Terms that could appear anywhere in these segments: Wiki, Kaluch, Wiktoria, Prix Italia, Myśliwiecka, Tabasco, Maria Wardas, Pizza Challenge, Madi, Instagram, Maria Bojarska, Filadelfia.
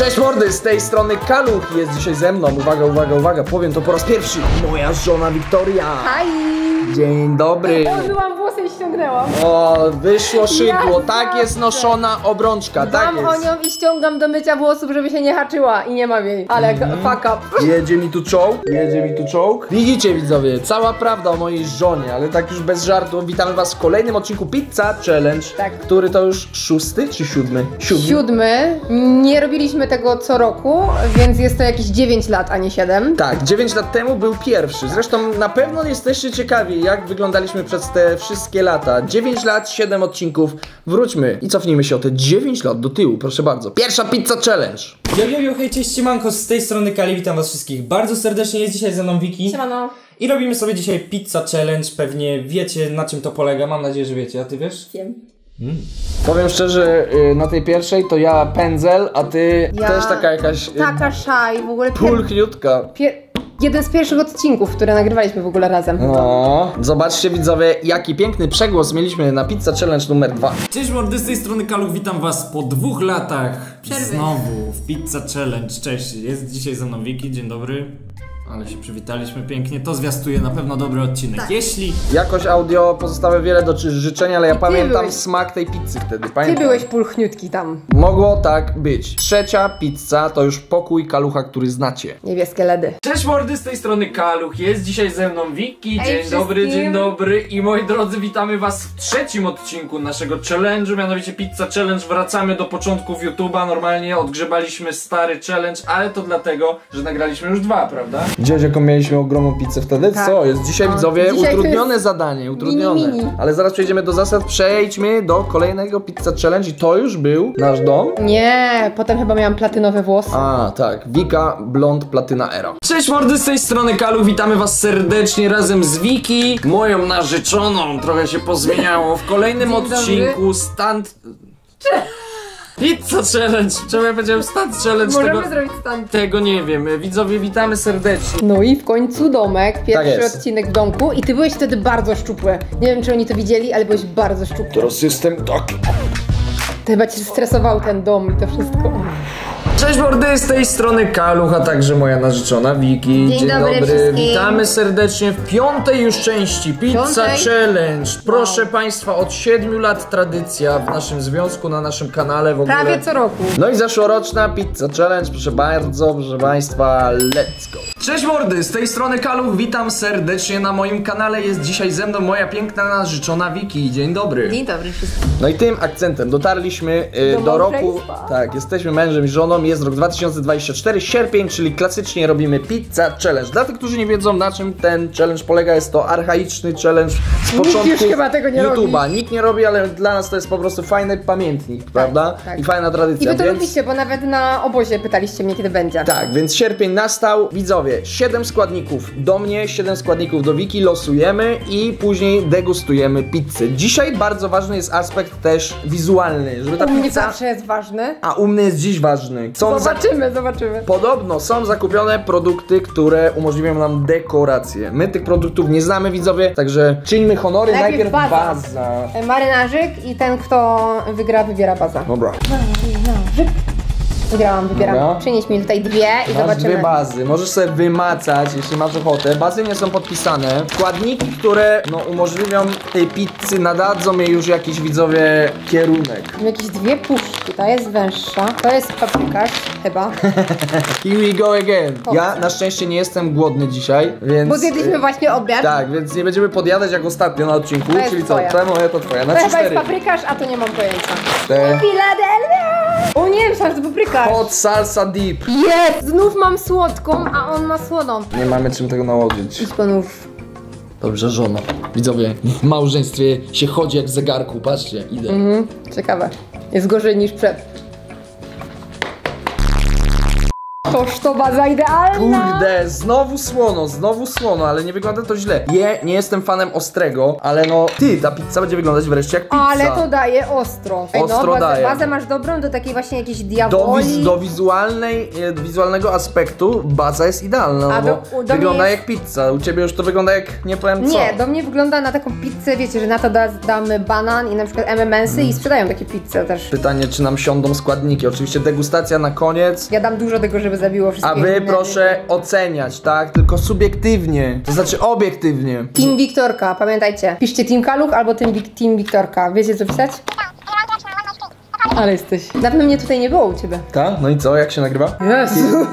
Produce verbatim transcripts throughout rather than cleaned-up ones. Cześć mordy, z tej strony Kaluch jest dzisiaj ze mną. Uwaga, uwaga, uwaga, powiem to po raz pierwszy. Moja żona Wiktoria. Hi. Dzień dobry. Odbyłam włosy i ściągnęłam. O, wyszło szybło, ja tak jest noszona obrączka, Dam tak jest. Mam o nią i ściągam do mycia włosów, żeby się nie haczyła i nie mam jej. Ale mm. fuck up. Jedzie mi tu czołg, jedzie mi tu czołg. Widzicie widzowie, cała prawda o mojej żonie, ale tak już bez żartu. Witamy was w kolejnym odcinku Pizza Challenge. Tak. Który to już szósty czy siódmy? Siódmy. Siódmy. Nie robiliśmy tego co roku, więc jest to jakieś dziewięć lat, a nie siedem. Tak, dziewięć lat temu był pierwszy. Zresztą na pewno jesteście ciekawi, jak wyglądaliśmy przez te wszystkie lata. dziewięć lat, siedem odcinków. Wróćmy i cofnijmy się o te dziewięć lat do tyłu, proszę bardzo. Pierwsza Pizza Challenge. Jo, jo, jo, hej, cześć, siemanko, z tej strony Kali, witam was wszystkich bardzo serdecznie. Jest dzisiaj ze mną Wiki. Siemano. I robimy sobie dzisiaj Pizza Challenge. Pewnie wiecie, na czym to polega. Mam nadzieję, że wiecie. A ty wiesz? Wiem. Mm. Powiem szczerze, yy, na tej pierwszej to ja pędzel, a ty ja... też taka jakaś... Yy, taka szaj, w ogóle... Pulchniutka. Jeden z pierwszych odcinków, które nagrywaliśmy w ogóle razem. No, zobaczcie widzowie, jaki piękny przegłos mieliśmy na Pizza Challenge numer dwa. Cześć mordy, z tej strony Kaluch, witam was po dwóch latach przerwy. Znowu w Pizza Challenge, cześć, jest dzisiaj ze mną Wiki, dzień dobry. Ale się przywitaliśmy pięknie, to zwiastuje na pewno dobry odcinek. Tak. Jeśli... Jakość audio pozostawia wiele do życzenia, ale ja pamiętam byłeś... smak tej pizzy wtedy, pamiętam. Ty byłeś pulchniutki tam. Mogło tak być. Trzecia pizza to już pokój Kalucha, który znacie. Niebieskie ledy. Cześć mordy, z tej strony Kaluch, jest dzisiaj ze mną Wiki. Dzień Ej, dobry, dzień dobry. I moi drodzy, witamy was w trzecim odcinku naszego challenge'u, mianowicie Pizza Challenge. Wracamy do początków YouTube'a, normalnie odgrzebaliśmy stary challenge, ale to dlatego, że nagraliśmy już dwa, prawda? Widziałeś, jaką mieliśmy ogromną pizzę wtedy? Tak. Co? Jest dzisiaj, no, widzowie, dzisiaj utrudnione jest... zadanie, utrudnione. Mini, mini. Ale zaraz przejdziemy do zasad, przejdźmy do kolejnego Pizza Challenge i to już był nasz dom? Nie, potem chyba miałam platynowe włosy. A, tak. Wika, blond, platyna era. Cześć mordy, z tej strony Kalu, witamy was serdecznie razem z Wiki, moją narzeczoną, trochę się pozmieniało. W kolejnym odcinku stand... Pizza Challenge! Czemu ja powiedziałem stand challenge? Możemy tego, zrobić stand. Tego nie wiem. Widzowie, witamy serdecznie. No i w końcu domek, pierwszy tak odcinek w domku i ty byłeś wtedy bardzo szczupły. Nie wiem, czy oni to widzieli, ale byłeś bardzo szczupły. Teraz jestem taki. Ty chyba cię stresował ten dom i to wszystko. Cześć mordy, z tej strony Kaluch, a także moja narzeczona Wiki. Dzień, Dzień dobry, dobry. Witamy serdecznie w piątej już części Pizza piątej? Challenge. Proszę wow. państwa, od siedmiu lat tradycja w naszym związku, na naszym kanale w ogóle. Prawie co roku. No i zeszłoroczna Pizza Challenge, proszę bardzo, proszę państwa, let's go. Cześć mordy, z tej strony Kaluch, witam serdecznie na moim kanale. Jest dzisiaj ze mną moja piękna narzeczona Wiki. Dzień dobry. Dzień dobry wszystkim. No i tym akcentem dotarliśmy yy, do, do roku. Tak, jesteśmy mężem i żoną. Jest rok dwa tysiące dwudziesty czwarty, sierpień, czyli klasycznie robimy Pizza Challenge. Dla tych, którzy nie wiedzą, na czym ten challenge polega, jest to archaiczny challenge z początku YouTube'a. Nikt nie robi, ale dla nas to jest po prostu fajny pamiętnik, tak, prawda? Tak. I fajna tradycja. I wy to robicie, bo nawet na obozie pytaliście mnie, kiedy będzie. Tak, więc sierpień nastał. Widzowie, siedem składników do mnie, siedem składników do Wiki, losujemy i później degustujemy pizzę. Dzisiaj bardzo ważny jest aspekt też wizualny, żeby ta pizza... U mnie zawsze jest ważny. A u mnie jest dziś ważny. Są zobaczymy, zobaczymy. Podobno są zakupione produkty, które umożliwią nam dekorację. My tych produktów nie znamy, widzowie, także czyńmy honory. Najpierw, najpierw baza. baza. Marynarzyk i ten, kto wygra, wybiera baza. Dobra. Marynarzyk. Wygrałam, wybieram. Dobra. Przynieś mi tutaj dwie i masz zobaczymy. Dwie bazy. Możesz sobie wymacać, jeśli masz ochotę. Bazy nie są podpisane. Składniki, które no, umożliwią tej pizzy, nadadzą jej już jakiś widzowie kierunek. Jakieś dwie puszki. Ta jest węższa. To jest paprykarz, chyba. Here we go again. Ja na szczęście nie jestem głodny dzisiaj, więc... Bo zjedliśmy właśnie obiad. Tak, więc nie będziemy podjadać jak ostatnio na odcinku. Czyli co? To moje, to twoja. Na to chyba jest paprykarz, a to nie mam pojęcia. Filadelfia! O nie, myślałam, że to paprykarz. Hot salsa dip. Jest! Znów mam słodką, a on ma słoną. Nie mamy czym tego nałożyć. Idź panów. Dobrze, żona. Widzowie, w małżeństwie się chodzi jak w zegarku. Patrzcie, idę. Mhm, ciekawe. Jest gorzej niż przed. Toż to baza idealna. Kurde, znowu słono, znowu słono, ale nie wygląda to źle. Je, nie jestem fanem ostrego, ale no, ty, ta pizza będzie wyglądać wreszcie jak pizza. Ale to daje ostro. Ej, ostro no, bazę, daje. Bazę masz dobrą do takiej właśnie jakiejś diaboli. Do, wiz, do wizualnej, wizualnego aspektu baza jest idealna, A bo do, do wygląda mnie... jak pizza. U ciebie już to wygląda jak, nie powiem co. Nie, do mnie wygląda na taką pizzę, wiecie, że na to da, damy banan i na przykład M and M'sy hmm. i sprzedają takie pizze też. Pytanie, czy nam siądą składniki. Oczywiście degustacja na koniec. Ja dam dużo tego, żeby zabiło wszystkie. A wy inne. Proszę oceniać, tak? Tylko subiektywnie. To znaczy obiektywnie. Team Wiktorka, pamiętajcie. Piszcie Team Kaluch albo Team, Team Wiktorka. Wiecie co pisać? Ale jesteś. Dawno mnie tutaj nie było u ciebie. Tak? No i co? Jak się nagrywa? Jezus.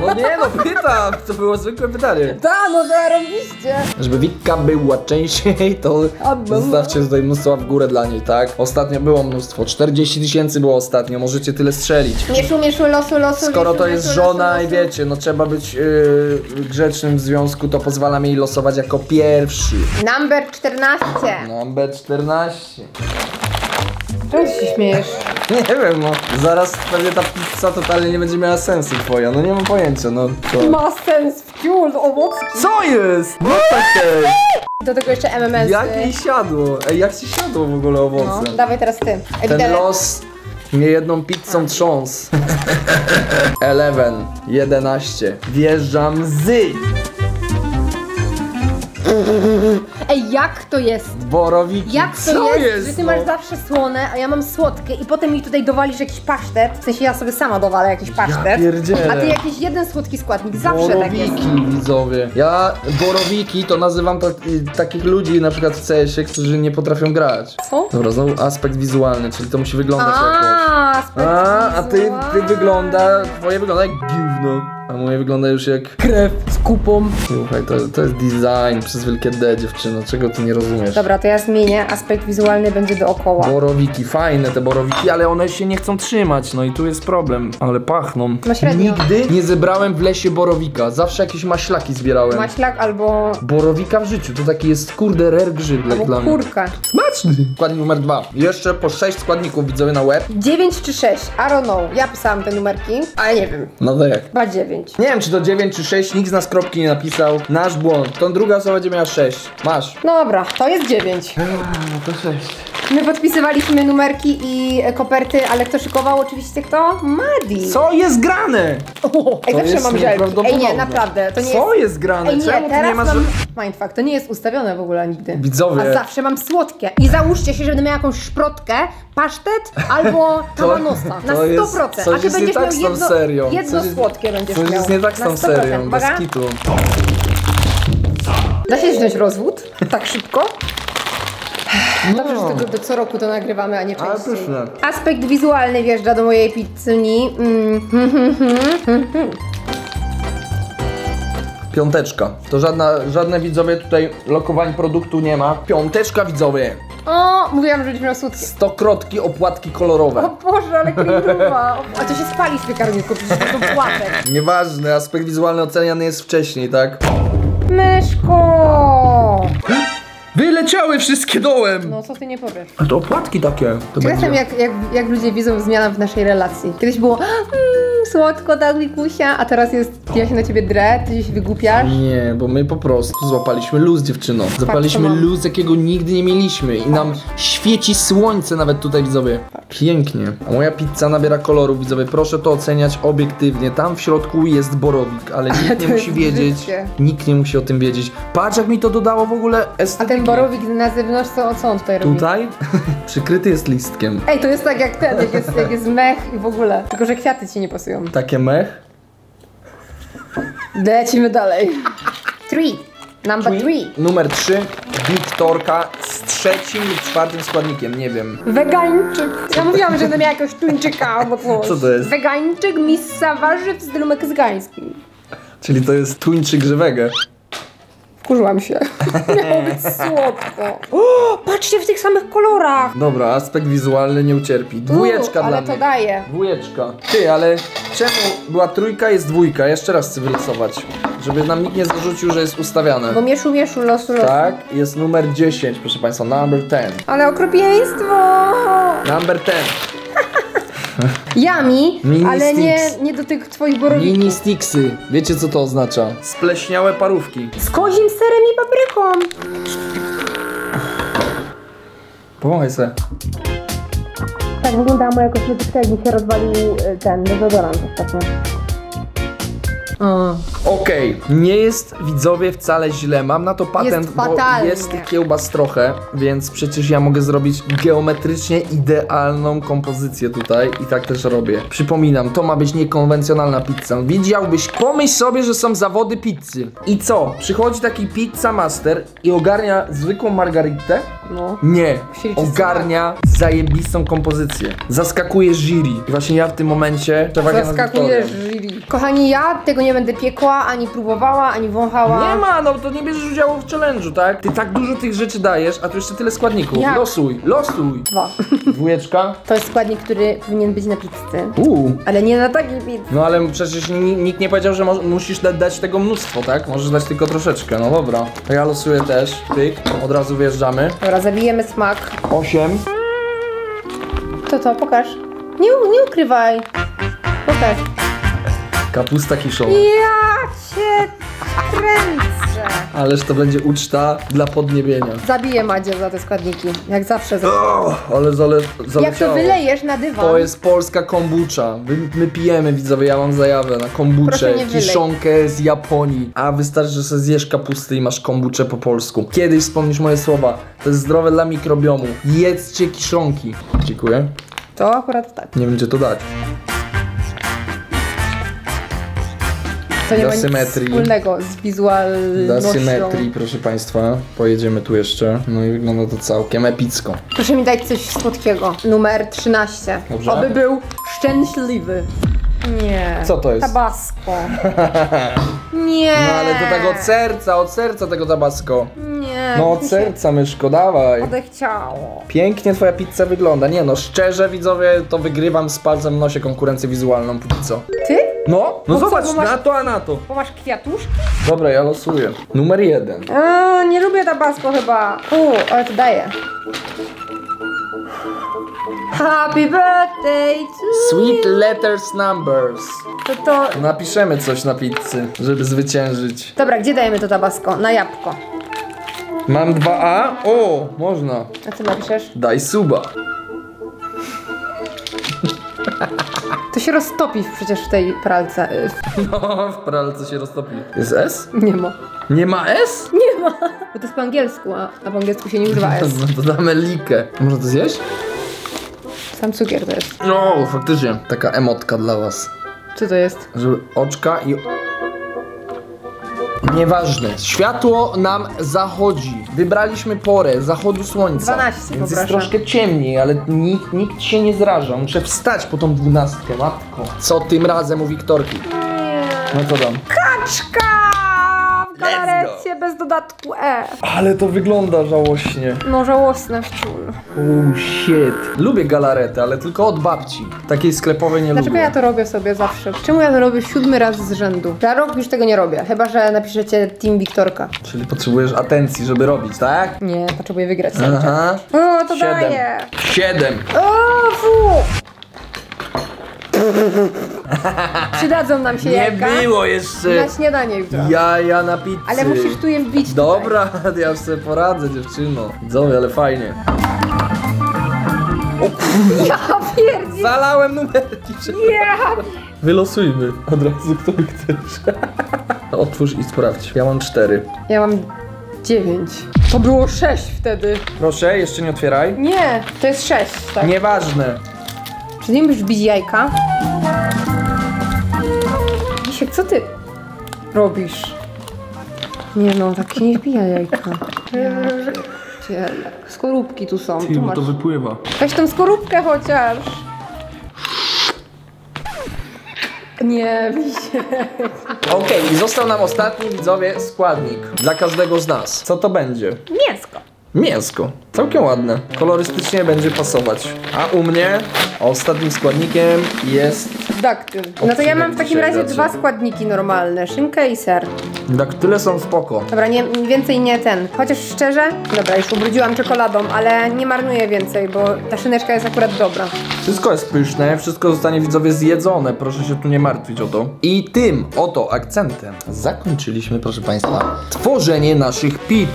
No nie no, pytam. To było zwykłe pytanie. Tak, no zarobiście. Żeby Wikka była częściej, to zostawcie tutaj mnóstwo w górę dla niej, tak? Ostatnio było mnóstwo. czterdzieści tysięcy było ostatnio. Możecie tyle strzelić. Mieszu, mieszu, losu, losu. Skoro mieszu, to jest mieszu, żona losu, i wiecie, no trzeba być yy, grzecznym w związku, to pozwalam jej losować jako pierwszy. Number czternaście. Number czternaście. Czemu się śmiejesz? Nie wiem, no. Zaraz pewnie ta pizza totalnie nie będzie miała sensu twoja, no nie mam pojęcia, no to... Ma sens w ciul, owocki. Co jest? No takie... Do tego jeszcze M and M's. Jak jej siadło? Ej, jak ci siadło w ogóle owoce? No, dawaj teraz ty. Ten los mnie jedną pizzą trząs. jedenaście, jedenaście. Wjeżdżam z... Ej, jak to jest? Borowiki. Jak to Co jest, jest, że ty no? masz zawsze słone, a ja mam słodkie i potem mi tutaj dowalisz jakiś pasztet. W sensie ja sobie sama dowalę jakiś pasztet, ja a ty jakiś jeden słodki składnik, zawsze borowiki, tak jest. Borowiki, widzowie. Ja borowiki to nazywam tak, takich ludzi na przykład w C S-ie, którzy nie potrafią grać. Co? Dobra, znowu aspekt wizualny, czyli to musi wyglądać a, jakoś. Aspekt a, a ty, ty wygląda, twoje wygląda jak gówno. A moje wygląda już jak krew z kupą. Słuchaj, to, to jest design przez wielkie D, dziewczyno, czego ty nie rozumiesz? Dobra, to ja zmienię, aspekt wizualny będzie dookoła. Borowiki, fajne te borowiki, ale one się nie chcą trzymać, no i tu jest problem. Ale pachną. No średnio. Nigdy nie zebrałem w lesie borowika, zawsze jakieś maślaki zbierałem. Maślak albo... Borowika w życiu, to taki jest kurde rare grzyb albo dla mnie. Kurka. Smaczny! Składnik numer dwa. Jeszcze po sześć składników widzowie na łeb. dziewięć czy sześć, I don't know. Ja pisałam te numerki, ale nie wiem. No to jak? Chyba dziewięć. Nie wiem, czy to dziewięć czy sześć, nikt z nas kropki nie napisał. Nasz błąd. Tą druga osoba będzie miała sześć. Masz. Dobra, to jest dziewięć. No to sześć. My podpisywaliśmy numerki i koperty, ale kto szykował? Oczywiście kto? Madi. Co jest grane? O, ej, zawsze mam żelki. Ej, nie, naprawdę. To nie Co jest, jest grane? Ej, nie, Czemu teraz nie masz... mam... Mindfuck, to nie jest ustawione w ogóle nigdy. Widzowie. A zawsze mam słodkie. I załóżcie się, że będę miała jakąś szprotkę, pasztet albo kamanosa. Na sto procent. Jest... A ty będziesz tak miał jedno, serio. jedno jest... słodkie będziesz miał. To jest nie tak z tą serią, bez kitu. Da się wziąć rozwód? Tak szybko? No. Dobrze, że to, to co roku to nagrywamy, a nie częściej. Aspekt wizualny wjeżdża do mojej pizzyni. Mm. Piąteczka. To żadna, żadne widzowie tutaj lokowań produktu nie ma. Piąteczka widzowie. O, mówiłam, że miał słodkie. Stokrotki opłatki kolorowe. O Boże, ale kliruwa. A to się spali z piekarniku, przecież to są płatek. Nieważne, aspekt wizualny oceniany jest wcześniej, tak? Myszko! Wyleciały wszystkie dołem! No co ty nie powiesz? A to opłatki takie. To Czasem jak, jak, jak ludzie widzą zmianę w naszej relacji. Kiedyś było mmm, słodko tak Wikusia, a teraz jest ja się na ciebie drę, ty się wygłupiasz. Nie, bo my po prostu złapaliśmy luz, dziewczyno. Zapaliśmy Patrz, luz, jakiego nigdy nie mieliśmy i nam świeci słońce nawet tutaj, widzowie. Pięknie. A moja pizza nabiera koloru, widzowie. Proszę to oceniać obiektywnie. Tam w środku jest borowik, ale nikt nie musi wiedzieć. Życie. Nikt nie musi o tym wiedzieć. Patrz jak mi to dodało w ogóle estetyki. Borowik na zewnątrz, to co on tutaj robi? Tutaj? Przykryty jest listkiem. Ej, to jest tak jak ten, jak jest, jak jest mech i w ogóle. Tylko, że kwiaty ci nie pasują. Takie mech? Lecimy dalej. Three. Number three. three. Numer trzy. Wiktorka z trzecim lub czwartym składnikiem, nie wiem. Wegańczyk. Ja mówiłam, że będę miała jakiegoś tuńczyka albo coś. Co to jest? Wegańczyk, misa warzyw z stylu meksykańskim. Czyli to jest tuńczyk żywego. Wkurzyłam się. Miało być słodko. O, patrzcie w tych samych kolorach. Dobra, aspekt wizualny nie ucierpi. Dwójeczka U, dla mnie. Ale to daje. Dwójeczka. Ty, ale czemu była trójka, jest dwójka? Jeszcze raz chcę wyrysować. Żeby nam nikt nie zarzucił, że jest ustawiane. Bo mieszu, mieszu, losu, losu. Tak, jest numer dziesięć, proszę państwa, number ten. Ale okropieństwo. Number ten. Yami, mini ale nie, nie do tych twoich borowików. Mini sticksy. Wiecie co to oznacza? Spleśniałe parówki. Z kozim serem i papryką. Pomagaj se. Tak wyglądała moja kosmetyczka, jak mi się rozwalił ten dezodorant ostatnio. Mm. Okej, okay. Nie jest, widzowie, wcale źle. Mam na to patent, jest bo jest kiełbas trochę, więc przecież ja mogę zrobić geometrycznie idealną kompozycję tutaj i tak też robię. Przypominam, to ma być niekonwencjonalna pizza. Widziałbyś, pomyśl sobie, że są zawody pizzy. I co? Przychodzi taki pizza master i ogarnia zwykłą margaritę? No. Nie, ogarnia zajebistą kompozycję. Zaskakuje jury. I właśnie ja w tym momencie przewaga nad Wiktorią. Kochani, ja tego nie będę piekła, ani próbowała, ani wąchała. Nie ma, no to nie bierzesz udziału w challenge'u, tak? Ty tak dużo tych rzeczy dajesz, a tu jeszcze tyle składników. Jak? Losuj, losuj. Dwa. Dwójeczka. To jest składnik, który powinien być na pizzy. Uuu. Ale nie na takiej pizzy. No ale przecież nikt nie powiedział, że musisz da dać tego mnóstwo, tak? Możesz dać tylko troszeczkę, no dobra. Ja losuję też, pyk, od razu wjeżdżamy. Dobra, zabijemy smak. Osiem. To to, pokaż. Nie, nie ukrywaj. Pokaż. Kapusta kiszona. Ja cię kręcę. Ależ to będzie uczta dla podniebienia. Zabiję Madzie za te składniki, jak zawsze. O, ale zale, zaleciało. Jak to wylejesz na dywan. To jest polska kombucha. My, my pijemy, widzowie, ja mam zajawę na kombuczę, kiszonkę z Japonii. A wystarczy, że sobie zjesz kapusty i masz kombuczę po polsku. Kiedyś wspomnisz moje słowa, to jest zdrowe dla mikrobiomu. Jedzcie kiszonki. Dziękuję. To akurat tak. Nie wiem, gdzie to dać. To nie ma nic wspólnego z wizualnością. Dla symetrii, proszę państwa. Pojedziemy tu jeszcze. No i wygląda to całkiem epicko. Proszę mi dać coś słodkiego. Numer trzynaście. Dobrze. Oby był szczęśliwy. Nie. Co to jest? Tabasco. Nie. No ale to tak od serca, od serca tego Tabasco. Nie. No od serca, myszko, dawaj. Odechciało. Pięknie twoja pizza wygląda. Nie no, szczerze, widzowie, to wygrywam z palcem w nosie konkurencję wizualną póki co. Ty? No, no zobacz, co, masz, na to, a na to. Bo masz kwiatuszki? Dobra, ja losuję. Numer jeden. A, nie lubię Tabasco chyba. Uuu, ale to daje. Happy birthday to Sweet you. Letters numbers. To to... Napiszemy coś na pizzy, żeby zwyciężyć. Dobra, gdzie dajemy to Tabasco? Na jabłko. Mam dwa A? O, można. A co napiszesz? Daj suba. To się roztopi przecież w tej pralce. No, w pralce się roztopi. Jest S? Nie ma. Nie ma S? Nie ma. Bo to jest po angielsku, a, a po angielsku się nie używa S. No to damy likę. Można to zjeść? Sam cukier to jest. No, faktycznie. Taka emotka dla was. Co to jest? Żeby oczka i... Nieważne. Światło nam zachodzi. Wybraliśmy porę zachodu słońca. dwanaście, więc poproszę. Jest troszkę ciemniej, ale nikt, nikt się nie zraża. Muszę wstać po tą dwunastkę, matko. Co tym razem u Wiktorki? Nie. No to dam. Kaczka! W galarecie bez dodatku E. Ale to wygląda żałośnie. No żałosne wciul. Oh shit. Lubię galaretę, ale tylko od babci. Takiej sklepowej nie Dlaczego lubię. Dlaczego ja to robię sobie zawsze? Czemu ja to robię siódmy raz z rzędu? Za rok już tego nie robię, chyba że napiszecie Team Wiktorka. Czyli potrzebujesz atencji, żeby robić, tak? Nie, potrzebuję wygrać. Aha. O, to Siedem. daje. Siedem. O, fu. Przydadzą nam się jajka. Nie było jeszcze. Na śniadanie jutro. Ja, ja na pizzy. Ale musisz tu je wbić. Dobra, tutaj. Ja już sobie poradzę, dziewczyno. Widzowie, ale fajnie. O kurde. Ja pierdzi. Zalałem numerki. Ja. Wylosujmy od razu, kto chcesz. Otwórz i sprawdź. Ja mam cztery. Ja mam dziewięć. To było sześć wtedy. Proszę, jeszcze nie otwieraj. Nie, to jest sześć, tak. Nieważne. Czy nie musisz bić jajka? Misiek, co ty robisz? Nie no, tak się nie wbija jajka. Ja, skorupki tu są. Ty, bo to wypływa. Weź tą skorupkę chociaż. Nie, Misiek. Okej, okay, został nam ostatni, widzowie, składnik. Dla każdego z nas. Co to będzie? Mięsko. Mięsko. Całkiem ładne. Kolorystycznie będzie pasować. A u mnie ostatnim składnikiem jest daktyl. No to ja mam w takim razie dwa składniki normalne, szynkę i ser. Daktyle są spoko. Dobra, nie, więcej nie ten. Chociaż szczerze, dobra, już ubrudziłam czekoladą, ale nie marnuję więcej, bo ta szyneczka jest akurat dobra. Wszystko jest pyszne, wszystko zostanie, widzowie, zjedzone, proszę się tu nie martwić o to. I tym oto akcentem zakończyliśmy, proszę Państwa, tworzenie naszych pizz.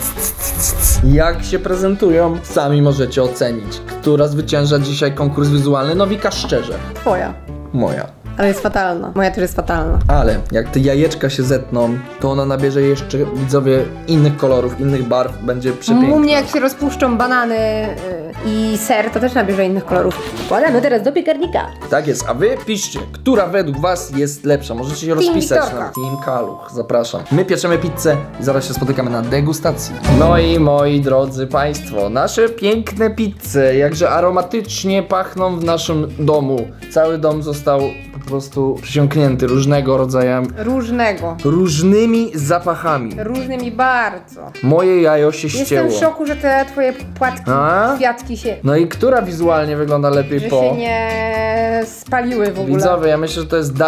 Jak się prezentują, sami możecie ocenić, która zwycięża dzisiaj konkurs wizualny. No Wika, szczerze. Twoja. Moja. Ale jest fatalna. Moja też jest fatalna. Ale jak te jajeczka się zetną, to ona nabierze jeszcze, widzowie, innych kolorów, innych barw, będzie przepiękna. U mnie jak się rozpuszczą banany yy, i ser, to też nabierze innych kolorów. Wkładamy teraz do piekarnika. Tak jest, a wy piszcie, która według was jest lepsza. Możecie się rozpisać na Team Kaluch. Zapraszam. My pieczemy pizzę i zaraz się spotykamy na degustacji. No i moi drodzy państwo, nasze piękne pizze, jakże aromatycznie pachną w naszym domu. Cały dom został po prostu przysiąknięty różnego rodzaju... Różnego. Różnymi zapachami. Różnymi bardzo. Moje jajo się ścięło. Jestem w szoku, że te twoje płatki, A? kwiatki się... No i która wizualnie wygląda lepiej że po... Że się nie spaliły w ogóle. Widzowie, ja myślę, że to jest W.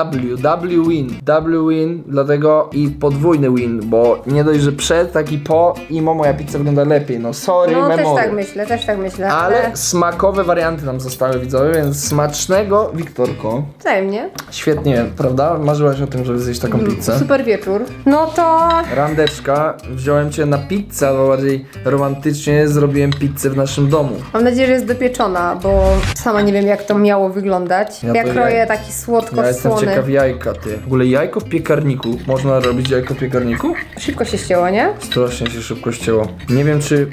W win. W win, dlatego i podwójny win, bo nie dość, że przed, tak i po, i moja pizza wygląda lepiej. No sorry, no, memory. No też tak myślę, też tak myślę. Ale, ale smakowe warianty nam zostały, widzowie, więc smacznego, Wiktorko. Wzajemnie. Świetnie, prawda? Marzyłaś o tym, żeby zjeść taką pizzę. Super wieczór. No to... Randeczka, wziąłem cię na pizzę, albo bardziej romantycznie zrobiłem pizzę w naszym domu. Mam nadzieję, że jest dopieczona, bo sama nie wiem, jak to miało wyglądać. Ja, ja kroję jaj... taki słodko-słony. Ja jestem ciekaw jajka, ty. W ogóle jajko w piekarniku. Można robić jajko w piekarniku? Szybko się ścięło, nie? Strasznie się szybko ścięło. Nie wiem, czy...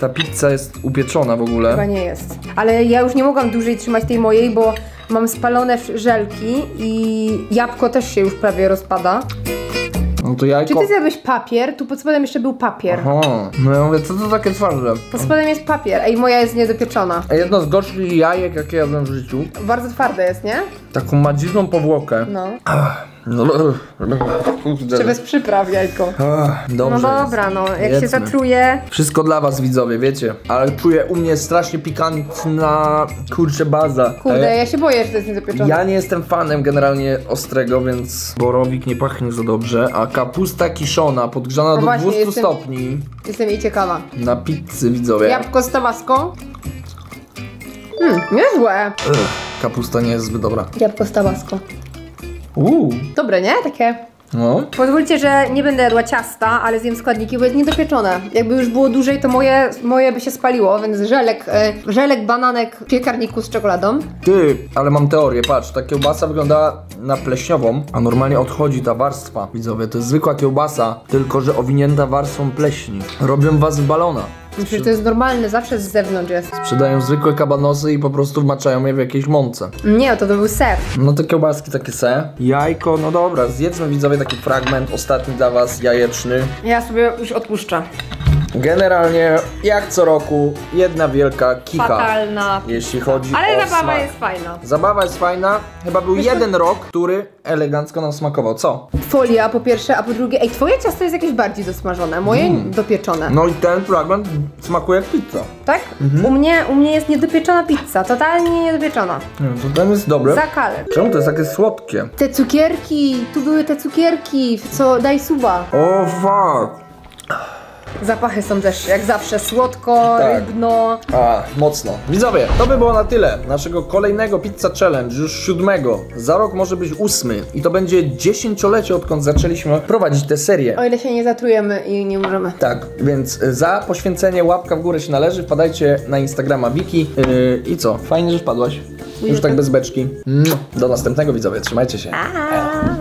ta pizza jest upieczona w ogóle. Chyba nie jest. Ale ja już nie mogłam dłużej trzymać tej mojej, bo mam spalone żelki i jabłko też się już prawie rozpada. No to jajko... Czy ty zjadłeś papier? Tu pod spodem jeszcze był papier. Aha. No ja mówię, co to takie twarde? Pod spodem jest papier, ej, moja jest niedopieczona. Ej, jedno z gorszych jajek, jakie jadłem w życiu. Bardzo twarde jest, nie? Taką ma dziwną powłokę. No. Ach. No, czy bez przypraw jajko? Ach, dobrze. No dobra, jest. No jak Jedzmy. Się zatruje. Wszystko dla was, widzowie, wiecie. Ale czuję u mnie strasznie pikantna, kurczę, baza. Kurde, e? ja się boję, że to jest niedopieczone. Ja nie jestem fanem generalnie ostrego, więc borowik nie pachnie za dobrze. A kapusta kiszona, podgrzana no do właśnie, dwustu jestem, stopni. Jestem jej ciekawa. Na pizzy, widzowie. Jabłko z Tabasco. Hmm, niezłe. Ech, kapusta nie jest zbyt dobra. Jabłko z Tabasco. Uuu. Dobre, nie? Takie. No. Pozwólcie, że nie będę jadła ciasta, ale zjem składniki, bo jest niedopieczone. Jakby już było dłużej, to moje, moje by się spaliło, więc żelek, y, żelek, bananek w piekarniku z czekoladą. Ty, ale mam teorię, patrz, ta kiełbasa wygląda na pleśniową, a normalnie odchodzi ta warstwa, widzowie. To jest zwykła kiełbasa, tylko że owinięta warstwą pleśni. Robią was w balona. Przecież to jest normalne, zawsze z zewnątrz jest. Sprzedają zwykłe kabanosy i po prostu wmaczają je w jakieś mące. Nie, to to był ser. No to kiełbaski takie se. Jajko, no dobra, zjedzmy, widzowie, taki fragment ostatni dla was, jajeczny. Ja sobie już odpuszczę. Generalnie, jak co roku, jedna wielka kicha. Fatalna. Jeśli chodzi Ale o zabawa smak. jest fajna. Zabawa jest fajna. Chyba był Wiesz, jeden to... rok, który elegancko nam smakował. Co? Folia po pierwsze, a po drugie... Ej, twoje ciasto jest jakieś bardziej dosmażone, moje mm. dopieczone. No i ten fragment smakuje jak pizza. Tak? Mhm. U mnie, u mnie jest niedopieczona pizza, totalnie niedopieczona. No, to tam jest dobre. Zakalek. Czemu to jest takie słodkie? Te cukierki, tu były te cukierki, co daj suba. O, fuck. Zapachy są też jak zawsze słodko, tak. rybno. A, mocno. Widzowie, to by było na tyle naszego kolejnego Pizza Challenge, już siódmego. Za rok może być ósmy i to będzie dziesięciolecie, odkąd zaczęliśmy prowadzić tę serię. O ile się nie zatrujemy i nie umrzemy. Tak, więc za poświęcenie łapka w górę się należy, wpadajcie na Instagrama Wiki. Yy, I co? Fajnie, że wpadłaś. Już tak bez beczki. Do następnego, widzowie, trzymajcie się. A -a.